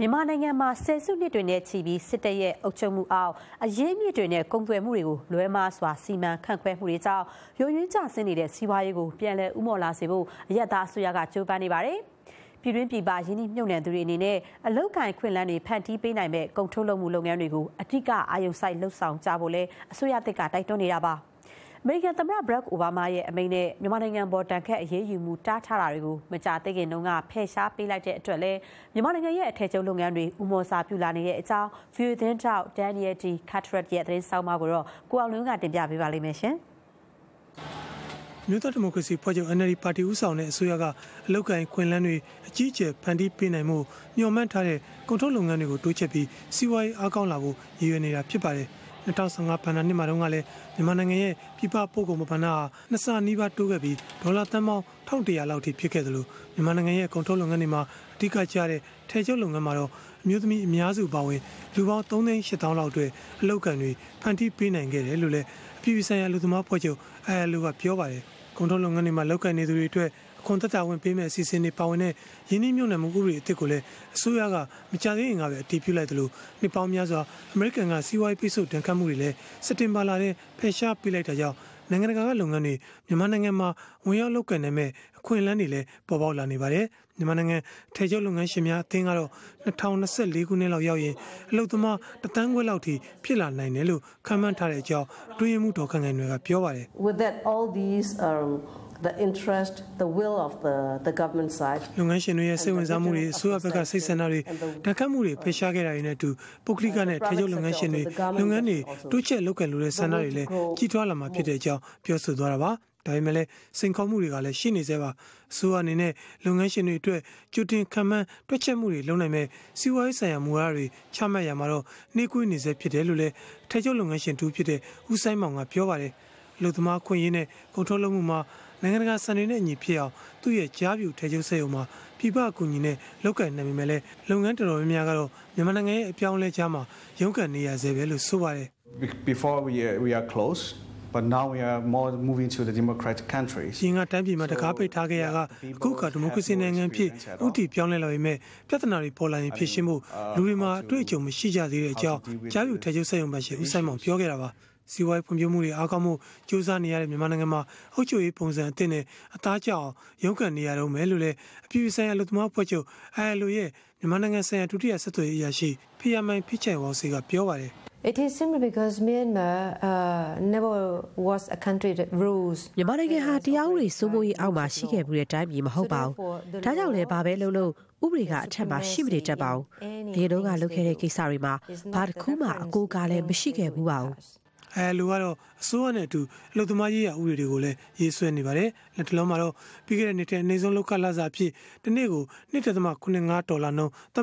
မြန်မာနိုင်ငံမှာဆယ်စုနှစ်တွေနဲ့ချီပြီးစစ်တပ်ရဲ့အုပ်ချုပ်မှုအောင်အရေးမြစ်တွေနဲ့ကုန်သွယ်မှုတွေကိုလွဲမှားစွာစီမံခန့်ခွဲမှုတွေကြောင့်ရုံရင်းကျဆင်းနေတဲ့စီးပွားရေးကိုပြန်လည်ဥမော်လာစေဖို့အရက်သားအစိုးရကကြိုးပမ်းနေပါတယ်။ပြည်တွင်းပြည်ပရင်းနှီးမြှုပ်နှံသူတွေအနေနဲ့အလုပ်ကိုင်ခွင့်လန်းတွေဖန်တီးပေးနိုင်မဲ့ကုန်ထုတ်လုပ်မှုလုပ်ငန်းတွေကိုအထူးအာရုံစိုက်လှုပ်ဆောင်ကြဖို့လဲအစိုးရသစ်ကတိုက်တွန်းနေတာပါ။အမေရိကန်သမ္မတဘရက်အိုဘားမားရဲ့အမိန့်နဲ့မြန်မာနိုင်ငံပေါ်တန်ခတ်အရေးယူမှုတားထားတာတွေကိုမကြာသေးခင်တုန်းကဖယ်ရှားပေးလိုက်တဲ့အတွက်လည်းမြန်မာနိုင်ငံရဲ့အထည်ချုပ်လုပ်ငန်းတွေဥမော်စာပြုလာနေတဲ့အကြောင်း VOA သတင်းထောက် Daniel D. Carteret ရဲ့သတင်းဆောင်မှာကိုတော့ကိုအောင်လွင်ကတင်ပြပေးပါလိမ့်မယ်ရှင်။ မြို့တော်ဒီမိုကရေစီဖွဲ့ချုပ် NLD ပါတီဦးဆောင်တဲ့အစိုးရကအလုပ်ကိုင်ခွင့်လန်းတွေအကြီးအကျယ်ဖန်တီးပေးနိုင်မှုညှို့မှန်းထားတဲ့ကုန်ထုတ်လုပ်ငန်းတွေကိုတိုးချဲ့ပြီးစီးပွားရေးအားကောင်းလာဖို့ရည်ရွယ်နေတာဖြစ်ပါတယ်။2015 ဘဏ္ဍာနှစ်မှာတုန်းကလည်းမြန်မာနိုင်ငံရဲ့ပြည်ပပို့ကုန်ဘဏ္ဍာဟာနှစ်ဆနီးပါးတိုးခဲ့ပြီးဒေါ်လာသန်းပေါင်း 1,100 လောက်ထိဖြစ်ခဲ့သလိုမြန်မာနိုင်ငံရဲ့ကုန်ထုတ်လုပ်ငန်းတွေမှာအဓိကကျတဲ့ထည်ချုပ်လုပ်ငန်းမှာတော့အမျိုးသမီးအများစုပါဝင်လူပေါင်း 3,800 လောက်အတွက်အလုပ်ကံတွေဖန်တီးပေးနိုင်ခဲ့တယ်လို့လည်းအပြည်ပြည်ဆိုင်ရာလူသမားအဖွဲ့ချုပ် ILO ကပြောပါတယ်။ကုန်ထုတ်လုပ်ငန်းတွေမှာလုပ်ကံနေသူတွေအတွက်အခွန်သက်သာဝင်ပေးမဲ့အစီအစဉ်တွေပါဝင်တဲ့ရင်းနှီးမြှုပ်နှံမှုဥပဒေအသစ်ကိုလည်းအစိုးရကမကြာသေးခင်ကပဲအတည်ပြုလိုက်သလိုနှစ်ပေါင်းများစွာအမေရိကန်ကစီးပွားရေးပိတ်ဆို့ဒဏ်ခတ်မှုတွေလည်းစက်တင်ဘာလထဲဖယ်ရှားပေးလိုက်တာကြောင့်နိုင်ငံတကာကလုပ်ငန်းတွေမြန်မာနိုင်ငံမှာဝင်ရောက်လုပ်ကိုင်နိုင်မဲ့အခွင့်အလမ်းတွေလည်းပေါ်ပေါက်လာနေပါတယ်။မြန်မာနိုင်ငံထည်ချုပ်လုပ်ငန်းရှင်များအသင်းကတော့2024ခုနှစ်လောက်ရောက်ရင်အလုပ်သမား1,500,000 လောက်ထိဖြစ်လာနိုင်တယ်လို့ခန့်မှန်းထားတဲ့အကြောင်းအတွင်းရေးမှူးဒေါ်ခန့်ခိုင်နွယ်ကပြောပါတယ်။ With that all these the interest, the will of the government side. လုပ်ငန်းရှင်တွေရဲ့စိတ်ဝင်စားမှုတွေအစိုးရဘက်ကစိတ်ဆန္ဒတွေတက္ကမှုတွေဖေရှားခဲ့တာတွေနဲ့အတူပုဂ္ဂလိကနဲ့ထည်ချုပ်လုပ်ငန်းရှင်တွေလုပ်ငန်းတွေတိုးချဲ့လုပ်ကိုင်လိုတဲ့ဆန္ဒတွေလည်းကြီးထွားလာမှာဖြစ်တဲ့အကြောင်းပြောဆိုသွားတာပါ။ဒါပေမဲ့လည်းစိန်ခေါ်မှုတွေကလည်းရှိနေသေးပါ။အစိုးရအနေနဲ့လုပ်ငန်းရှင်တွေအတွက်ကြိုတင်ခံမှန်းတွက်ချက်မှုတွေလုပ်နိုင်မဲ့စီးပွားရေးဆိုင်ရာမူဝါဒတွေချမှတ်ရမှာတော့နှေးကွေးနေစေဖြစ်တယ်လို့လည်းထည်ချုပ်လုပ်ငန်းရှင်တူဖြစ်တဲ့ဦးဆိုင်မောင်ကပြောပါတယ်။လူသမားခွင့်ရင်းနဲ့ကုန်ထုတ်လုပ်မှုမှာနိုင်ငံတကာစံတွေနဲ့အညီဖြစ်အောင်သူ့ရဲ့ကြားပြူထဲကျုပ်စေုံမှာပြည်ပအကူအညီနဲ့လုပ်ကိုင်နိုင်ပေမဲ့လည်းလုပ်ငန်းတော်တော်များများကတော့မြန်မာနိုင်ငံရဲ့အပြောင်းအလဲကြားမှာရုန်းကန်နေရဆဲပဲလို့ဆိုပါတယ် Before we are close but now we are more moving to the democratic countries ရှင်ကတိုင်းပြည်မှာတကားပိတ်ထားခဲ့ရကအခုကဒီမိုကရေစီနိုင်ငံဖြစ်ဥတီပြောင်းလဲလာပေမဲ့ပြဿနာတွေပေါ်လာရင်ဖြေရှင်းဖို့လူတွေမှာအတွေ့အကြုံမရှိကြသေးတဲ့အကြောင်းကြားပြူထဲကျုပ်စေုံမှာရှင်ဦးဆိုင်မောင်ပြောခဲ့တာပါစီးပွားရေးဖွံ့ဖြိုးမှုတွေအားကောင်းမှုစူးစမ်းနေရတဲ့မြန်မာနိုင်ငံမှာအုပ်ချုပ်ရေးပုံစံအသစ်နဲ့အသားကျအောင်ရုန်းကန်နေရတော့မယ်လို့လည်းအပြည်ပြည်ဆိုင်ရာလူ့သမားအဖွဲ့ချုပ် ILO ရဲ့မြန်မာနိုင်ငံဆိုင်ရာဒုတိယဆက်သွယ်ရေးအရာရှိဖိယာမိုင်ဖိချန်ဝေါ်စေကပြောပါတယ် It is simply because Myanmar never was a country that rules မြန်မာနိုင်ငံဟာတရားဥပဒေစိုးမိုးရေးအောက်မှာရှိခဲ့မှုတဲ့တိုင်းပြည်မဟုတ်ပါဘူးဒါကြောင့်လည်းဘာပဲလုပ်လို့ဥပဒေကအထက်မှာရှိမနေတတ်ပါဘူးဒီလိုကလုပ်ခဲ့တဲ့ကိစ္စတွေမှာဘာတစ်ခုမှအကိုကလည်းမရှိခဲ့ဘူးပါဘူးILO ကတော့အစိုးရနဲ့အတူအလုပ်သမားရေးရာဥပဒေတွေကိုလည်းရေးဆွဲနေပါတယ်။လက်တလုံးမှာတော့ပြီးခဲ့တဲ့နှစ်ထဲအနည်းဆုံးလုပ်ခလစာအဖြစ်တနေ့ကို$2.95နှုန်းသတ်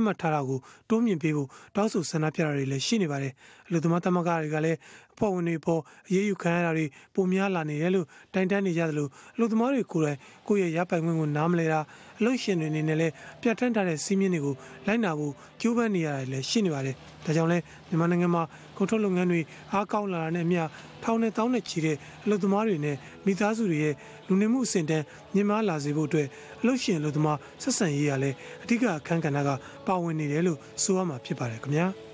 မှတ်ထားတာကိုတိုးမြင့်ပေးဖို့တောင်းဆိုဆန္ဒပြတာတွေလည်းရှိနေပါတယ်။အလုပ်သမားသမဂ္ဂတွေကလည်းအဖွဲ့ဝင်တွေပေါ်အရေးယူခံရတာတွေပုံများလာနေတယ်လို့တိုင်တန်းနေကြသလိုအလုပ်သမားတွေကိုယ်တိုင်ကိုယ့်ရဲ့ရပိုင်ခွင့်ကိုနားမလဲတာအလုပ်ရှင်တွေအနေနဲ့လည်းပြဋ္ဌာန်းထားတဲ့စည်းမျဉ်းတွေကိုလိုက်နာဖို့ကြိုးပမ်းနေရတာလည်းရှိနေပါတယ်။ဒါကြောင့်လည်းမြန်မာနိုင်ငံမှာကုန်ထုတ်လုပ်ငန်းတွေအားကောင်းလာတာနဲ့အမျှထောင်နဲ့တောင်းနဲ့ချီတဲ့အလုပ်သမားတွေနဲ့မိသားစုတွေရဲ့လူနေမှုအဆင့်တန်းမြင့်မားလာစေဖို့အတွက်အလုပ်ရှင်အလုပ်သမားဆက်ဆံရေးရလည်းအဓိကအခန်းကဏ္ဍကပါဝင်နေတယ်လို့ဆိုရမှာဖြစ်ပါတယ်ခင်ဗျာ။